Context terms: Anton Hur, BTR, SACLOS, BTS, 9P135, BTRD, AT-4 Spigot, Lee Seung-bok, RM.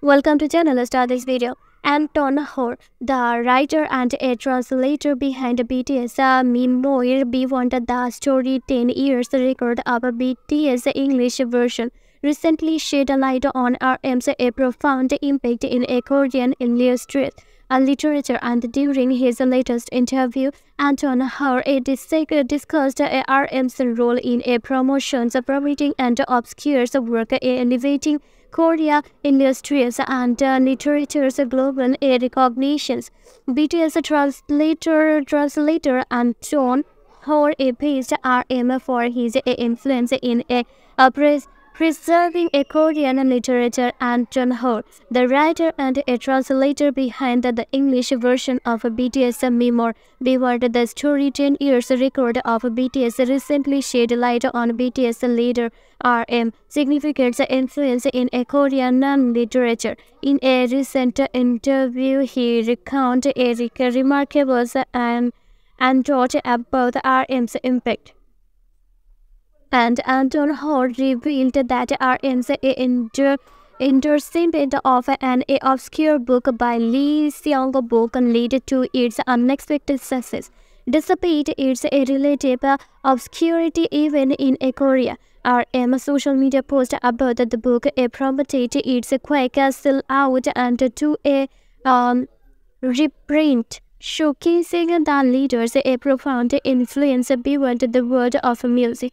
Welcome to channel. Let's start this video. Anton Hur, the writer and a translator behind BTS memoir, beyond the story 10 years record of BTS English version, recently shed light on RM's a profound impact in Korean literature, and during his latest interview, Anton Hur discussed RM's role in promotions, promoting and obscures work, elevating Korea industries and literature's global recognitions. BTS translator Anton Hur praised RM for his influence in preserving Korean literature. Anton Hur, the writer and a translator behind the English version of BTS memoir, beyond the story 10 years record of BTS, recently shed light on BTS leader RM significant influence in Korean literature. In a recent interview, he recounted a remarkable anecdote about RM's impact. And Anton Hur revealed that RM's endorsement of an obscure book by Lee Seung-bok led to its unexpected success. Despite its relative obscurity even in Korea, RM's social media post about the book prompted its quick sell-out and to a reprint, showcasing the leader's profound influence beyond the world of music.